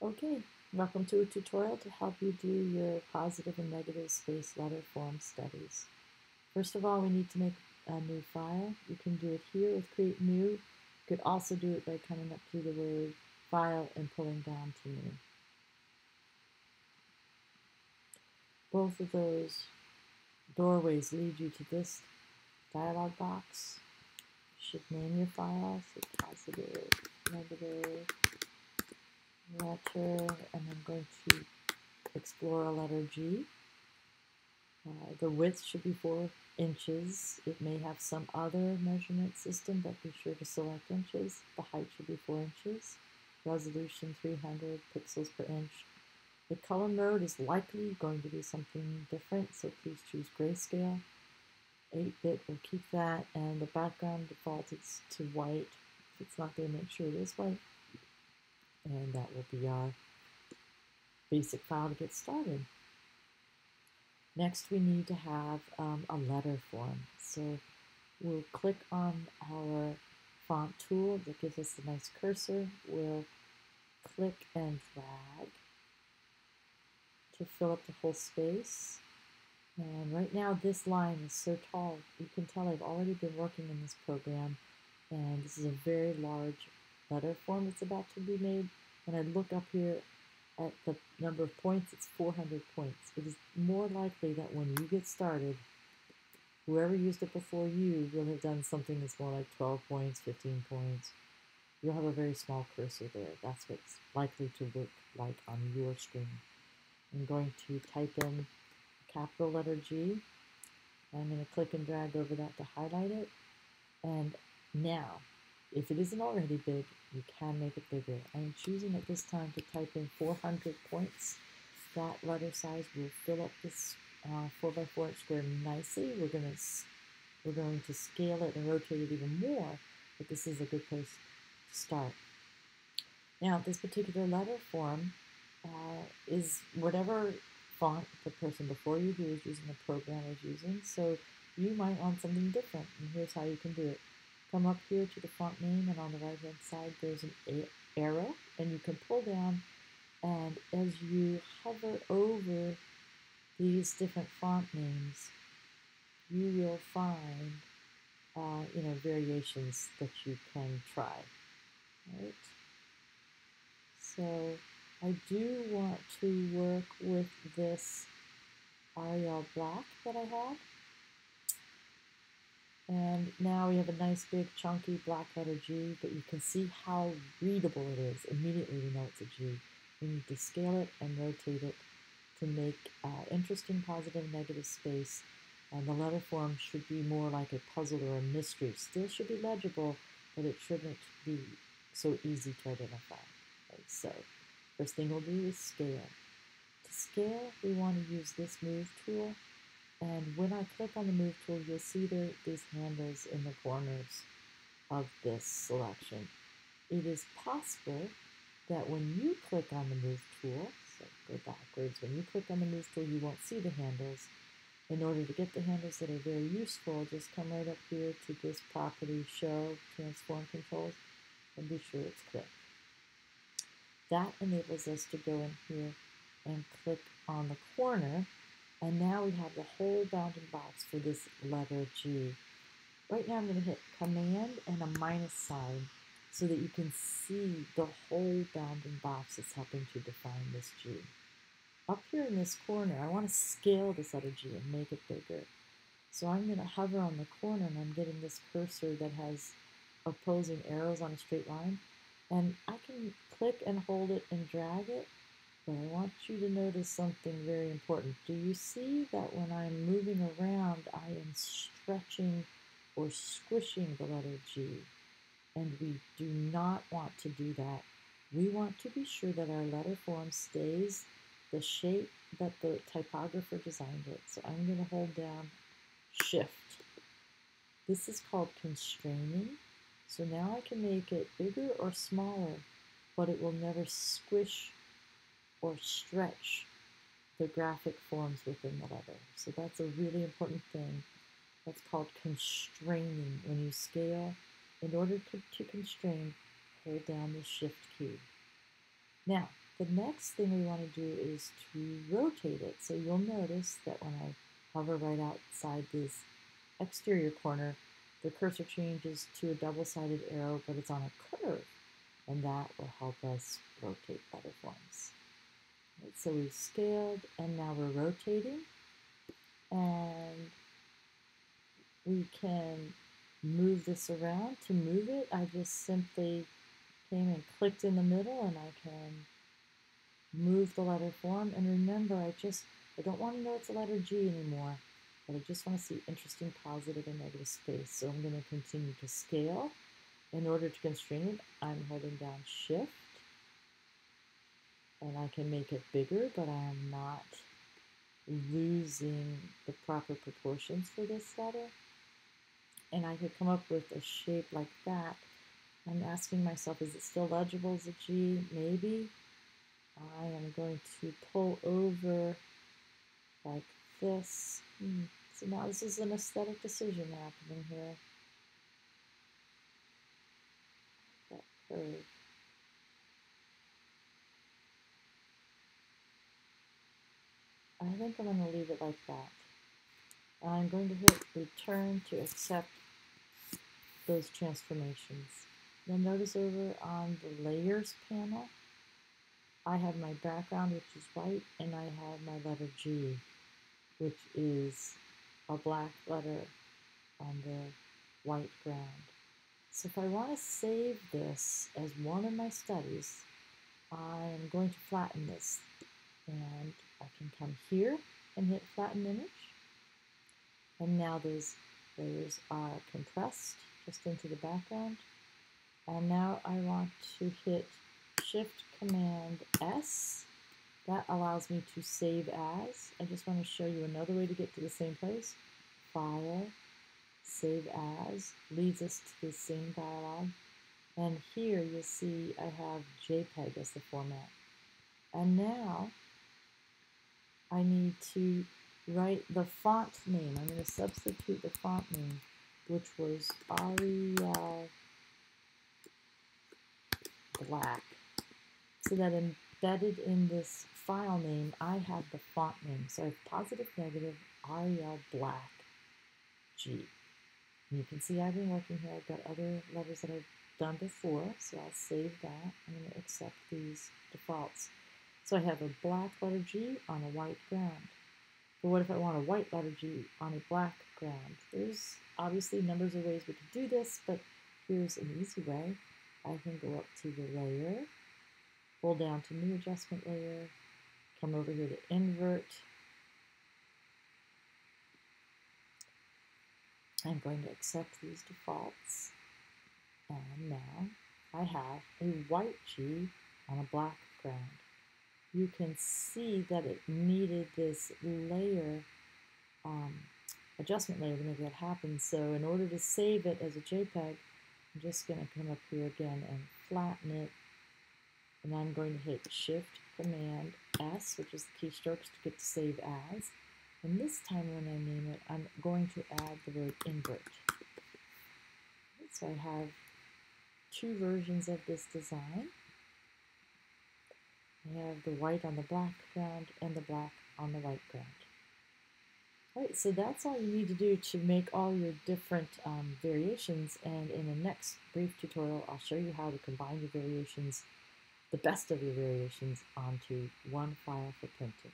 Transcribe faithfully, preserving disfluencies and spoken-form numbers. Okay, welcome to a tutorial to help you do your positive and negative space letter form studies. First of all, we need to make a new file. You can do it here with Create New. You could also do it by coming up through the word File and pulling down to New. Both of those doorways lead you to this dialog box. You should name your file, so positive, negative, letter, and I'm going to explore a letter G. Uh, the width should be four inches. It may have some other measurement system, but be sure to select inches. The height should be four inches. Resolution three hundred pixels per inch. The color mode is likely going to be something different, so please choose grayscale. eight bit, we'll keep that, and the background default is to white. If it's not there, make sure it is white. And that will be our basic file to get started. Next, we need to have um, a letter form. So we'll click on our font tool that gives us a nice cursor. We'll click and drag to fill up the whole space. And right now, this line is so tall. You can tell I've already been working in this program, and this is a very large letter form that's about to be made. When I look up here at the number of points, it's four hundred points. It is more likely that when you get started, whoever used it before you will have done something that's more like twelve points, fifteen points. You'll have a very small cursor there. That's what's likely to look like on your screen. I'm going to type in capital letter G. I'm going to click and drag over that to highlight it. And now, if it isn't already big, you can make it bigger. I'm choosing at this time to type in four hundred points. That letter size will fill up this uh, four by four inch square nicely. We're going to we're going to scale it and rotate it even more, but this is a good place to start. Now, this particular letter form uh, is whatever font the person before you who is using the program is using. So you might want something different, and here's how you can do it. Come up here to the font name, and on the right hand side there's an arrow, and you can pull down, and as you hover over these different font names, you will find uh, you know, variations that you can try. Right? So I do want to work with this Arial Black that I have. And now we have a nice big chunky black letter G, but you can see how readable it is. Immediately we know it's a G. We need to scale it and rotate it to make uh, interesting positive and negative space. And the letter form should be more like a puzzle or a mystery. Still should be legible, but it shouldn't be so easy to identify. Right? So first thing we'll do is scale. To scale, we want to use this move tool. And when I click on the Move tool, you'll see there these handles in the corners of this selection. It is possible that when you click on the Move tool, so go backwards, when you click on the Move tool, you won't see the handles. In order to get the handles that are very useful, just come right up here to this Property, Show, Transform Controls, and be sure it's clicked. That enables us to go in here and click on the corner. And now we have the whole bounding box for this letter G. Right now I'm going to hit Command and a minus sign so that you can see the whole bounding box that's helping to define this G. Up here in this corner, I want to scale this letter G and make it bigger. So I'm going to hover on the corner, and I'm getting this cursor that has opposing arrows on a straight line. And I can click and hold it and drag it. But I want you to notice something very important. Do you see that when I'm moving around, I am stretching or squishing the letter G? And we do not want to do that. We want to be sure that our letter form stays the shape that the typographer designed it. So I'm going to hold down Shift. This is called constraining. So now I can make it bigger or smaller, but it will never squish or stretch the graphic forms within the letter. So that's a really important thing. That's called constraining. When you scale, in order to, to constrain, hold down the Shift key. Now, The next thing we want to do is to rotate it. So you'll notice that when I hover right outside this exterior corner, the cursor changes to a double-sided arrow, but it's on a curve, and that will help us rotate better forms. Right, so we've scaled, and now we're rotating, and we can move this around. To move it, I just simply came and clicked in the middle, and I can move the letter form. And remember, I just I don't want to know it's a letter G anymore, but I just want to see interesting positive and negative space. So I'm going to continue to scale. In order to constrain it, I'm holding down Shift, and I can make it bigger, but I am not losing the proper proportions for this letter. And I could come up with a shape like that. I'm asking myself, is it still legible as a G? Maybe. I am going to pull over like this. Hmm. So now this is an aesthetic decision happening here. That curve. I think I'm going to leave it like that. And I'm going to hit Return to accept those transformations. You'll notice over on the Layers panel, I have my background, which is white, and I have my letter G, which is a black letter on the white ground. So if I want to save this as one of my studies, I am going to flatten this. And I can come here and hit Flatten Image. And now those layers are compressed just into the background. And now I want to hit Shift Command S. That allows me to save as. I just want to show you another way to get to the same place. File, Save As, leads us to the same dialog. And here you'll see I have JPEG as the format. And now I need to write the font name. I'm going to substitute the font name, which was Arial Black. So that embedded in this file name, I have the font name. So I have positive, negative, Arial Black, G. And you can see I've been working here. I've got other letters that I've done before, so I'll save that. I'm going to accept these defaults. So I have a black letter G on a white ground. But what if I want a white letter G on a black ground? There's obviously numbers of ways we could do this, but here's an easy way. I can go up to the layer, pull down to New Adjustment Layer, come over here to Invert. I'm going to accept these defaults. And now I have a white G on a black ground. You can see that it needed this layer, um, adjustment layer to make that happen. So in order to save it as a JPEG, I'm just going to come up here again and flatten it. And I'm going to hit Shift Command S, which is the keystrokes to get to Save As. And this time when I name it, I'm going to add the word Invert. So I have two versions of this design. I have the white on the black ground and the black on the white ground. All right, so that's all you need to do to make all your different um, variations, and in the next brief tutorial I'll show you how to combine your variations, the best of your variations, onto one file for printing.